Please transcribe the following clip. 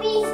Peace.